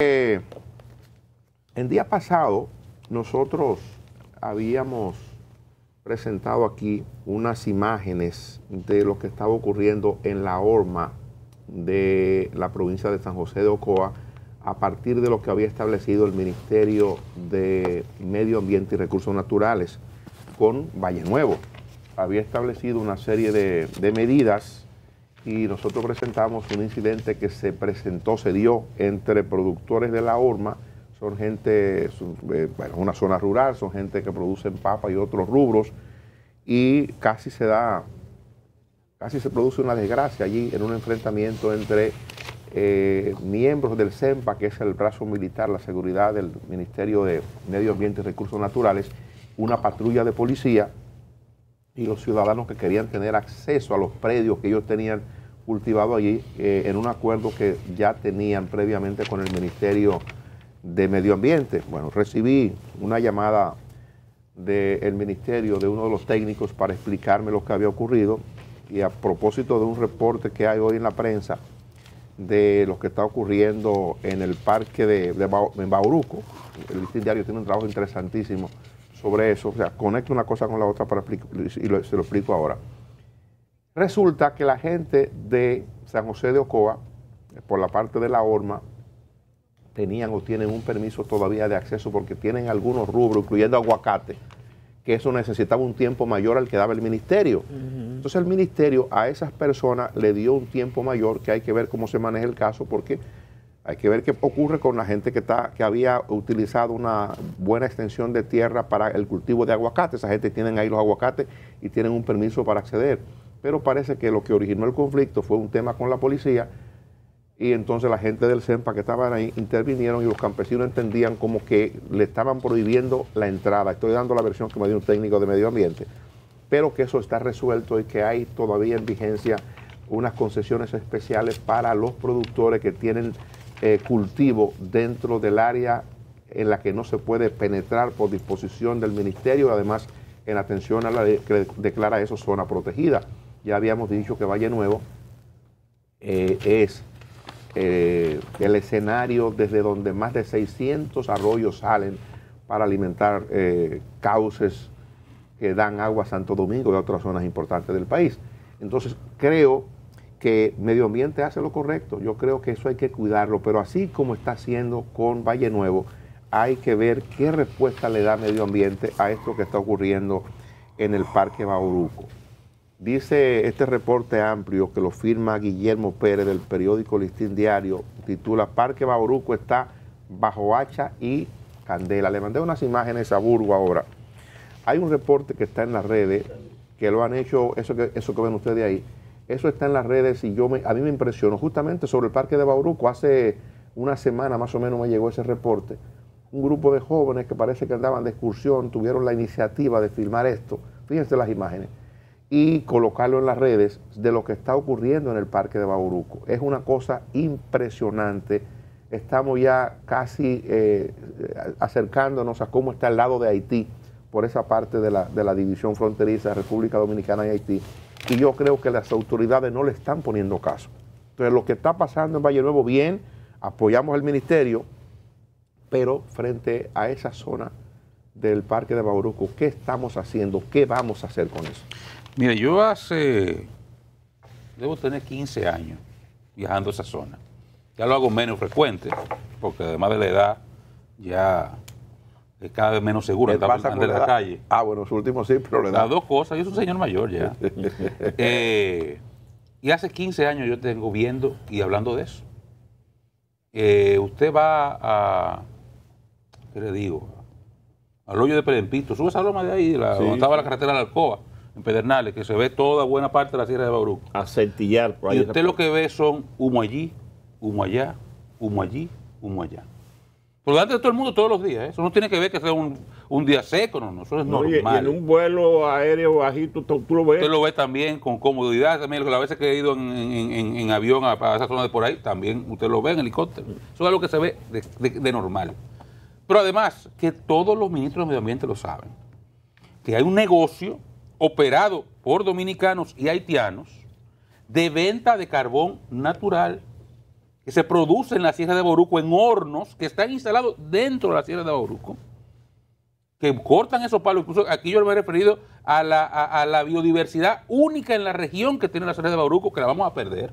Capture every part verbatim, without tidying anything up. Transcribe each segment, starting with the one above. Eh, el día pasado nosotros habíamos presentado aquí unas imágenes de lo que estaba ocurriendo en la horma de la provincia de San José de Ocoa a partir de lo que había establecido el Ministerio de Medio Ambiente y Recursos Naturales con Valle Nuevo. Había establecido una serie de, de medidas y nosotros presentamos un incidente que se presentó, se dio entre productores de la horma. Son gente, son, bueno, una zona rural, son gente que producen papa y otros rubros, y casi se da, casi se produce una desgracia allí en un enfrentamiento entre eh, miembros del SEMPA, que es el brazo militar, la seguridad del Ministerio de Medio Ambiente y Recursos Naturales, una patrulla de policía, y los ciudadanos que querían tener acceso a los predios que ellos tenían cultivado allí eh, en un acuerdo que ya tenían previamente con el Ministerio de Medio Ambiente. Bueno, recibí una llamada del Ministerio, de uno de los técnicos, para explicarme lo que había ocurrido, y a propósito de un reporte que hay hoy en la prensa de lo que está ocurriendo en el parque de, de Bahoruco. El Listín Diario tiene un trabajo interesantísimo sobre eso, o sea, conecto una cosa con la otra para explicar, y lo, se lo explico ahora. Resulta que la gente de San José de Ocoa, por la parte de la horma, tenían o tienen un permiso todavía de acceso porque tienen algunos rubros, incluyendo aguacate, que eso necesitaba un tiempo mayor al que daba el ministerio. Uh-huh. Entonces el ministerio a esas personas le dio un tiempo mayor, que hay que ver cómo se maneja el caso, porque hay que ver qué ocurre con la gente que, está, que había utilizado una buena extensión de tierra para el cultivo de aguacate. Esa gente tienen ahí los aguacates y tienen un permiso para acceder. Pero parece que lo que originó el conflicto fue un tema con la policía, y entonces la gente del SEMPA que estaban ahí intervinieron, y los campesinos entendían como que le estaban prohibiendo la entrada. Estoy dando la versión que me dio un técnico de medio ambiente, pero que eso está resuelto y que hay todavía en vigencia unas concesiones especiales para los productores que tienen Eh, cultivo dentro del área en la que no se puede penetrar por disposición del ministerio, además en atención a la de, que declara eso zona protegida. Ya habíamos dicho que Valle Nuevo eh, es eh, el escenario desde donde más de seiscientos arroyos salen para alimentar eh, cauces que dan agua a Santo Domingo y a otras zonas importantes del país. Entonces creo que Medio Ambiente hace lo correcto. Yo creo que eso hay que cuidarlo, pero así como está haciendo con Valle Nuevo, hay que ver qué respuesta le da Medio Ambiente a esto que está ocurriendo en el Parque Bahoruco. Dice este reporte amplio que lo firma Guillermo Pérez del periódico Listín Diario, titula Parque Bahoruco está bajo hacha y candela. Le mandé unas imágenes a Burgo ahora. Hay un reporte que está en las redes, que lo han hecho, eso que, eso que ven ustedes ahí, eso está en las redes, y yo me, a mí me impresionó justamente sobre el parque de Bahoruco. Hace una semana más o menos me llegó ese reporte. Un grupo de jóvenes que parece que andaban de excursión tuvieron la iniciativa de filmar esto, fíjense las imágenes, y colocarlo en las redes de lo que está ocurriendo en el parque de Bahoruco. Es una cosa impresionante. Estamos ya casi eh, acercándonos a cómo está el lado de Haití, por esa parte de la, de la División Fronteriza, República Dominicana y Haití. Y yo creo que las autoridades no le están poniendo caso. Entonces, lo que está pasando en Valle Nuevo, bien, apoyamos al ministerio, pero frente a esa zona del Parque de Bahoruco, ¿qué estamos haciendo? ¿Qué vamos a hacer con eso? Mire, yo hace, debo tener quince años viajando a esa zona. Ya lo hago menos frecuente, porque además de la edad, ya es cada vez menos seguro andar en la calle. Ah, bueno, los últimos sí, pero le da. Las dos cosas, yo soy un señor mayor ya. eh, y hace quince años yo tengo viendo y hablando de eso. Eh, usted va a, ¿qué le digo? Al hoyo de Perempito, sube esa loma de ahí, la, sí, donde estaba la carretera de Alcoa, en Pedernales, que se ve toda buena parte de la Sierra de Bahoruco. A centillar por ahí. Y usted lo que ve son humo allí, humo allá, humo allí, humo allá. Por delante de todo el mundo todos los días, ¿eh? Eso no tiene que ver que sea un, un día seco, no, no, eso es normal. Oye, y en un vuelo aéreo bajito tú, tú lo ves. Usted lo ve también con comodidad, también las veces que he ido en, en, en avión a, a esa zona de por ahí, también usted lo ve en helicóptero. Eso es algo que se ve de, de, de normal. Pero además, que todos los ministros de Medio Ambiente lo saben, que hay un negocio operado por dominicanos y haitianos de venta de carbón natural que se produce en la Sierra de Bahoruco, en hornos que están instalados dentro de la Sierra de Bahoruco, que cortan esos palos. Incluso aquí yo me he referido a la, a, a la biodiversidad única en la región que tiene la Sierra de Bahoruco, que la vamos a perder.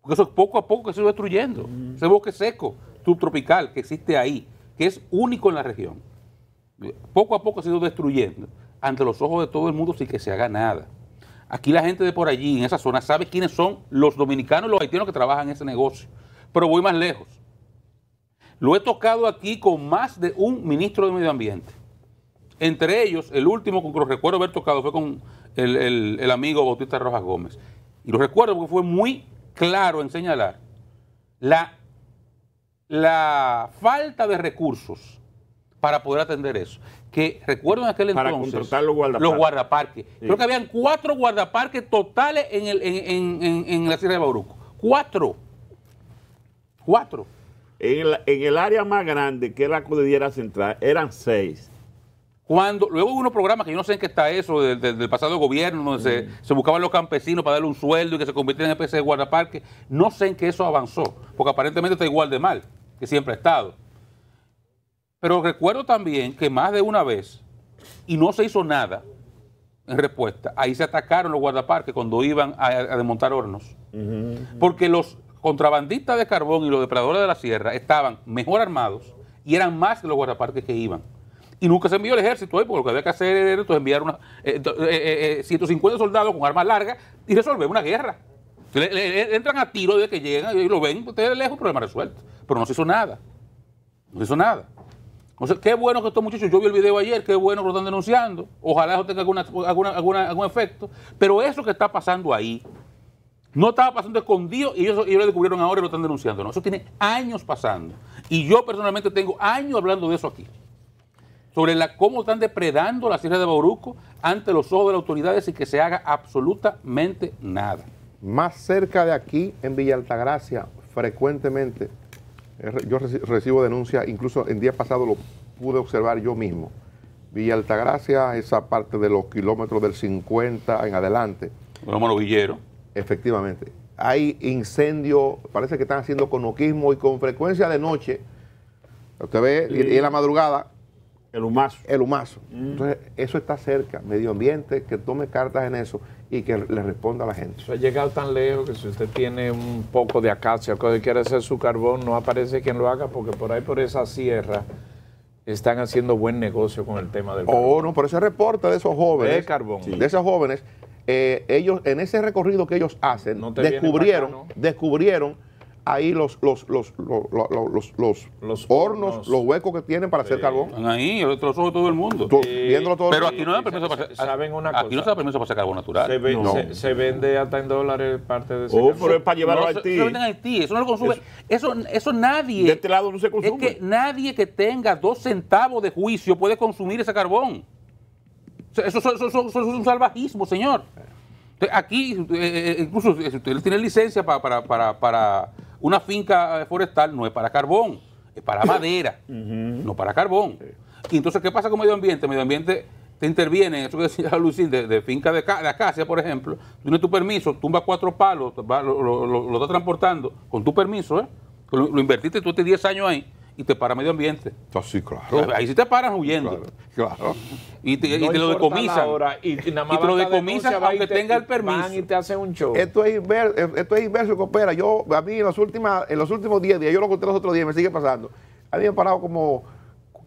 Porque eso poco a poco que se va destruyendo. Mm. Ese bosque seco subtropical que existe ahí, que es único en la región, poco a poco se ha ido destruyendo ante los ojos de todo el mundo sin que se haga nada. Aquí la gente de por allí, en esa zona, sabe quiénes son los dominicanos y los haitianos que trabajan en ese negocio. Pero voy más lejos. Lo he tocado aquí con más de un ministro de Medio Ambiente. Entre ellos, el último que recuerdo haber tocado fue con el, el, el amigo Bautista Rojas Gómez. Y lo recuerdo porque fue muy claro en señalar la, la falta de recursos para poder atender eso. Que recuerdo en aquel para entonces... Para contratar los guardaparques. Los guardaparques. Sí. Creo que habían cuatro guardaparques totales en, el, en, en, en, en la Sierra de Bahoruco. Cuatro. Cuatro. En el, en el área más grande, que era la Cordillera Central, eran seis. Cuando, luego hubo unos programas que yo no sé en qué está eso, del, del, del pasado gobierno, donde sí. se, se buscaban los campesinos para darle un sueldo y que se convirtieran en especie de guardaparque. No sé en qué eso avanzó, porque aparentemente está igual de mal que siempre ha estado. Pero recuerdo también que más de una vez, y no se hizo nada en respuesta, ahí se atacaron los guardaparques cuando iban a, a desmontar hornos. Uh-huh, uh-huh. Porque los contrabandistas de carbón y los depredadores de la sierra estaban mejor armados y eran más que los guardaparques que iban. Y nunca se envió el ejército, ¿eh? Porque lo que había que hacer era entonces, enviar una, eh, eh, eh, ciento cincuenta soldados con armas largas y resolver una guerra. Le, le, entran a tiro desde que llegan y lo ven, ustedes de lejos, problema resuelto. Pero no se hizo nada. No se hizo nada. O sea, qué bueno que estos muchachos, yo vi el video ayer, qué bueno que lo están denunciando, ojalá eso tenga alguna, alguna, alguna, algún efecto, pero eso que está pasando ahí, no estaba pasando escondido y ellos, ellos lo descubrieron ahora y lo están denunciando, ¿no? Eso tiene años pasando, y yo personalmente tengo años hablando de eso aquí, sobre la, cómo están depredando la Sierra de Bahoruco ante los ojos de las autoridades y que se haga absolutamente nada. Más cerca de aquí, en Villa Altagracia, frecuentemente... Yo recibo denuncias, incluso en días pasados lo pude observar yo mismo. Villa Altagracia, esa parte de los kilómetros del cincuenta en adelante. Vamos a los Villeros. Efectivamente. Hay incendios, parece que están haciendo conoquismo y con frecuencia de noche. Usted ve, sí. y, y en la madrugada. El humazo. El humazo. Mm. Entonces, eso está cerca. Medio Ambiente, que tome cartas en eso y que le responda a la gente. Eso ha llegado tan lejos que si usted tiene un poco de acacia, que quiere hacer su carbón, no aparece quien lo haga, porque por ahí, por esa sierra, están haciendo buen negocio con el tema del carbón. Oh, no, pero ese reporte de esos jóvenes. De carbón. Sí. De esos jóvenes, eh, ellos, en ese recorrido que ellos hacen, no descubrieron, acá, ¿no? descubrieron... ahí los los los los, los, los, los hornos, hornos, los huecos que tienen para sí. hacer carbón. Ahí, los ojos de todo el mundo. Tú, sí. viéndolo todo Pero el... aquí no da permiso para hacer carbón natural. Aquí no se da permiso para hacer carbón natural. Se, ve, no. se, se vende hasta en dólares parte de ese oh, pero es para llevarlo no, a Haití. Se venden a Haití, eso no lo consume. Eso, eso, eso nadie. De este lado no se consume. Es que nadie que tenga dos centavos de juicio puede consumir ese carbón. Eso, eso, eso, eso, eso es un salvajismo, señor. Aquí, eh, incluso si usted tiene licencia para, para, para, para una finca forestal, no es para carbón, es para madera, uh-huh. no para carbón. Y entonces, ¿qué pasa con Medio Ambiente? Medio Ambiente te interviene, en eso que decía Lucín, de, de finca de, de acacia, por ejemplo, tienes tu permiso, tumba cuatro palos, va, lo, lo, lo, lo está transportando, con tu permiso, ¿eh? Lo, lo invertiste, tú tienes diez años ahí. Y te para Medio Ambiente. Sí, claro. Ahí sí te paran huyendo. Claro, claro. Y te, no y te lo decomisan. Y, y, nada más y te lo decomisan aunque te, tenga el permiso. Van y te hacen un show. Esto es inverso, esto es inverso, coopera. Yo, a mí en los, últimas, en los últimos diez días, yo lo conté los otros días, me sigue pasando. A mí me han parado como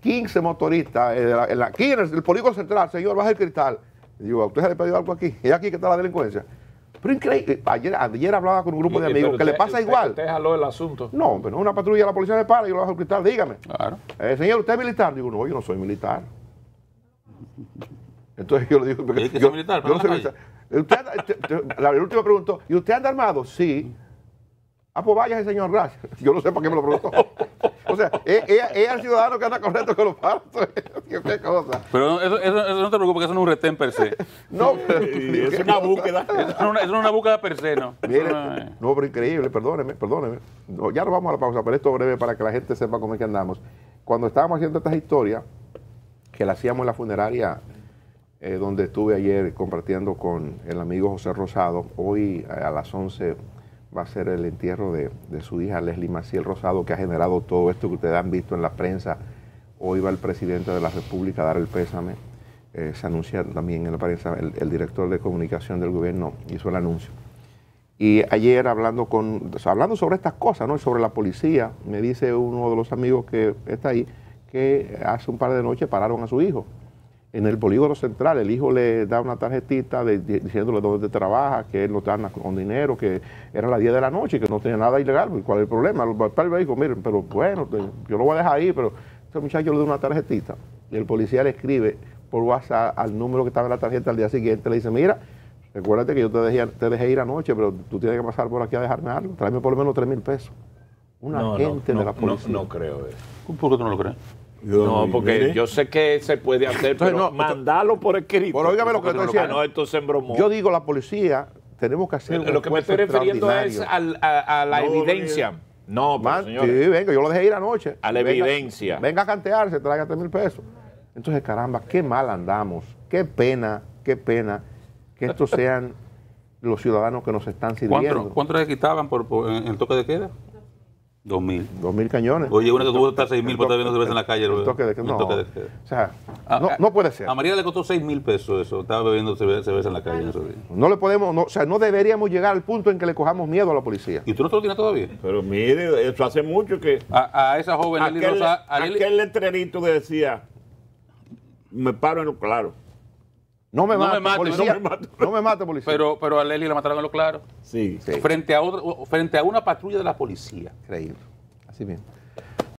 quince motoristas. En la, en la, aquí en el, el polígono central, señor, baja el cristal. Y digo, ¿a usted se le perdió algo aquí? ¿Es aquí que está la delincuencia? Pero increíble, ayer, ayer hablaba con un grupo de amigos que le pasa usted, igual. ¿Usted jaló el asunto? No, pero una patrulla, la policía me para, yo lo bajo el cristal, dígame. Claro. Eh, señor, ¿usted es militar? Digo, no, yo no soy militar. Entonces yo le digo, porque ¿es que yo, soy militar? Yo no soy militar. Usted, la, la última preguntó, ¿y usted anda armado? Sí. Ah, pues váyase, señor, gracias. Yo no sé para qué me lo preguntó. O sea, es, es, es el ciudadano que anda correcto con los partos. Qué cosa. Pero eso, eso, eso no te preocupes, que eso no es un retén per se. No, pero, es una búsqueda. Eso no es una, una búsqueda per se, ¿no? Miren, no, no, pero increíble, perdóneme, perdóneme. No, ya nos vamos a la pausa, pero esto breve para que la gente sepa cómo es que andamos. Cuando estábamos haciendo estas historias, que las hacíamos en la funeraria, eh, donde estuve ayer compartiendo con el amigo José Rosado, hoy a las once va a ser el entierro de, de su hija Leslie Maciel Rosado, que ha generado todo esto que ustedes han visto en la prensa. Hoy va el presidente de la República a dar el pésame. Eh, se anuncia también en la prensa, el, el director de comunicación del gobierno hizo el anuncio. Y ayer hablando, con, hablando sobre estas cosas, ¿no? Sobre la policía, me dice uno de los amigos que está ahí que hace un par de noches pararon a su hijo en el polígono central. El hijo le da una tarjetita de, de, diciéndole dónde trabaja, que él no está con dinero, que era las diez de la noche, que no tenía nada ilegal. ¿Cuál es el problema? El padre dijo, miren, pero bueno, yo lo voy a dejar ahí, pero este muchacho le da una tarjetita. Y el policía le escribe por WhatsApp al número que estaba en la tarjeta al día siguiente, le dice, mira, recuérdate que yo te dejé, te dejé ir anoche, pero tú tienes que pasar por aquí a dejarme algo, tráeme por lo menos tres mil pesos. Un no, agente no, de la policía. No, no creo eso. ¿Por qué tú no lo crees? Yo no, porque mire, yo sé que se puede hacer, entonces, pero no, mandarlo por escrito. Pero óigame lo que estoy diciendo. No, esto se embromó. Yo digo, la policía, tenemos que hacer un lo que me estoy refiriendo es al, a, a la no, evidencia. No, no man, señor. Sí, venga, yo lo dejé ir anoche. A la venga, evidencia. Venga a cantearse, tráigate mil pesos. Entonces, caramba, qué mal andamos. Qué pena, qué pena que estos sean los ciudadanos que nos están sirviendo. ¿Cuánto le quitaban por, por, en el toque de queda? Dos mil. Dos mil cañones. Oye, una que tuvo hasta seis mil por estar viendo cerveza en la calle. El toque de queda. No, toque de queda. O sea, a, no, no puede ser. A María le costó seis mil pesos eso. Estaba bebiendo cerveza en la calle. En esos días. No le podemos, no, o sea, no deberíamos llegar al punto en que le cojamos miedo a la policía. ¿Y tú no te lo tienes todavía? Pero mire, eso hace mucho que... A, a esa joven... Aquel, Lili Rosa, a Lili... aquel letrerito que decía, me paro en lo claro. No me, no, mate, me mate, policía, no me mate, no me mate, policía. Pero, pero a Leslie la mataron en lo claro. Sí, sí. Frente a otro, frente a una patrulla de la policía. Increíble. Así mismo.